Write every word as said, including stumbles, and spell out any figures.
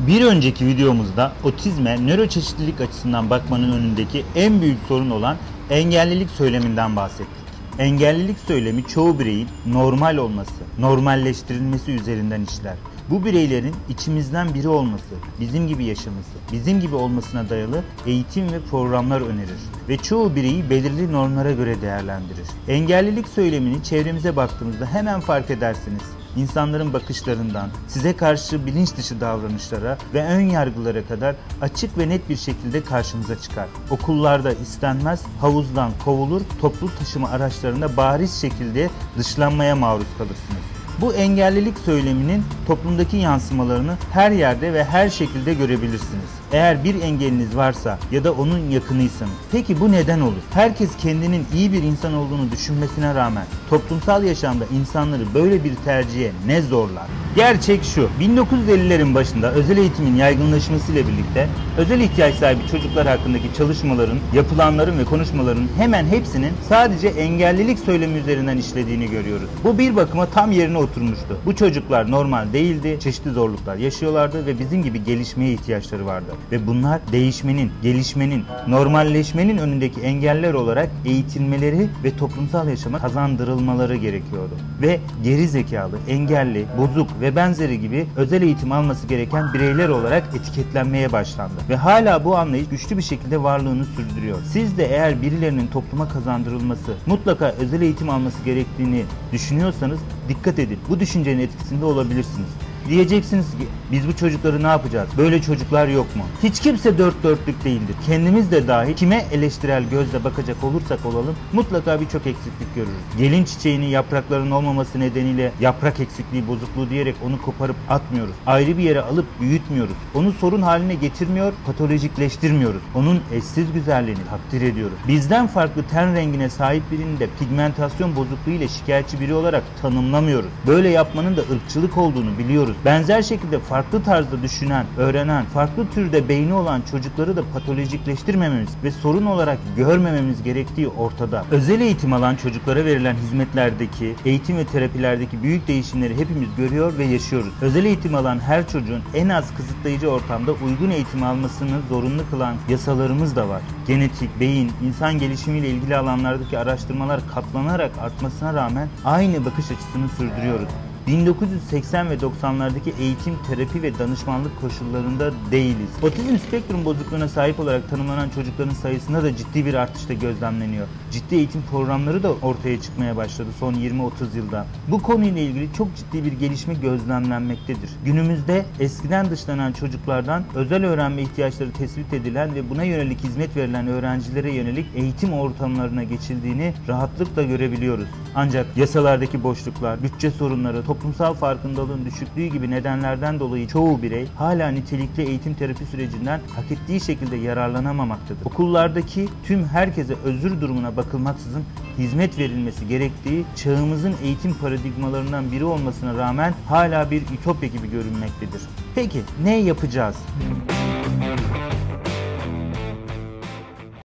Bir önceki videomuzda otizme nöroçeşitlilik açısından bakmanın önündeki en büyük sorun olan engellilik söyleminden bahsettik. Engellilik söylemi çoğu bireyin normal olması, normalleştirilmesi üzerinden işler. Bu bireylerin içimizden biri olması, bizim gibi yaşaması, bizim gibi olmasına dayalı eğitim ve programlar önerir ve çoğu bireyi belirli normlara göre değerlendirir. Engellilik söylemini çevremize baktığımızda hemen fark edersiniz. İnsanların bakışlarından, size karşı bilinç dışı davranışlara ve ön yargılara kadar açık ve net bir şekilde karşımıza çıkar. Okullarda istenmez, havuzdan kovulur, toplu taşıma araçlarında bariz şekilde dışlanmaya maruz kalırsınız. Bu engellilik söyleminin toplumdaki yansımalarını her yerde ve her şekilde görebilirsiniz. Eğer bir engeliniz varsa ya da onun yakınıysanız. Peki bu neden olur? Herkes kendinin iyi bir insan olduğunu düşünmesine rağmen toplumsal yaşamda insanları böyle bir tercihe ne zorlar? Gerçek şu, bin dokuz yüz ellilerin başında özel eğitimin yaygınlaşmasıyla birlikte özel ihtiyaç sahibi çocuklar hakkındaki çalışmaların, yapılanların ve konuşmaların hemen hepsinin sadece engellilik söylemi üzerinden işlediğini görüyoruz. Bu bir bakıma tam yerine oturmuştu. Bu çocuklar normal değildi, çeşitli zorluklar yaşıyorlardı ve bizim gibi gelişmeye ihtiyaçları vardı. Ve bunlar değişmenin, gelişmenin, normalleşmenin önündeki engeller olarak eğitilmeleri ve toplumsal yaşama kazandırılmaları gerekiyordu. Ve geri zekalı, engelli, bozuk ve benzeri gibi özel eğitim alması gereken bireyler olarak etiketlenmeye başlandı. Ve hala bu anlayış güçlü bir şekilde varlığını sürdürüyor. Siz de eğer birilerinin topluma kazandırılması, mutlaka özel eğitim alması gerektiğini düşünüyorsanız dikkat edin. Bu düşüncenin etkisinde olabilirsiniz. Diyeceksiniz ki biz bu çocukları ne yapacağız? Böyle çocuklar yok mu? Hiç kimse dört dörtlük değildir. Kendimiz de dahi kime eleştirel gözle bakacak olursak olalım mutlaka birçok eksiklik görürüz. Gelin çiçeğini yaprakların olmaması nedeniyle yaprak eksikliği, bozukluğu diyerek onu koparıp atmıyoruz. Ayrı bir yere alıp büyütmüyoruz. Onu sorun haline getirmiyor, patolojikleştirmiyoruz. Onun eşsiz güzelliğini takdir ediyoruz. Bizden farklı ten rengine sahip birini de pigmentasyon bozukluğu ile şikayetçi biri olarak tanımlamıyoruz. Böyle yapmanın da ırkçılık olduğunu biliyoruz. Benzer şekilde farklı tarzda düşünen, öğrenen, farklı türde beyni olan çocukları da patolojikleştirmememiz ve sorun olarak görmememiz gerektiği ortada. Özel eğitim alan çocuklara verilen hizmetlerdeki, eğitim ve terapilerdeki büyük değişimleri hepimiz görüyor ve yaşıyoruz. Özel eğitim alan her çocuğun en az kısıtlayıcı ortamda uygun eğitim almasını zorunlu kılan yasalarımız da var. Genetik, beyin, insan gelişimiyle ilgili alanlardaki araştırmalar katlanarak artmasına rağmen aynı bakış açısını sürdürüyoruz. bin dokuz yüz seksen ve doksanlardaki eğitim, terapi ve danışmanlık koşullarında değiliz. Otizm spektrum bozukluğuna sahip olarak tanımlanan çocukların sayısında da ciddi bir artış da gözlemleniyor. Ciddi eğitim programları da ortaya çıkmaya başladı son yirmi otuz yılda. Bu konuyla ilgili çok ciddi bir gelişme gözlemlenmektedir. Günümüzde eskiden dışlanan çocuklardan özel öğrenme ihtiyaçları tespit edilen ve buna yönelik hizmet verilen öğrencilere yönelik eğitim ortamlarına geçildiğini rahatlıkla görebiliyoruz. Ancak yasalardaki boşluklar, bütçe sorunları, toplumsal farkındalığın düşüklüğü gibi nedenlerden dolayı çoğu birey hala nitelikli eğitim terapi sürecinden hak ettiği şekilde yararlanamamaktadır. Okullardaki tüm herkese özür durumuna bakılmaksızın hizmet verilmesi gerektiği çağımızın eğitim paradigmalarından biri olmasına rağmen hala bir ütopya gibi görünmektedir. Peki ne yapacağız?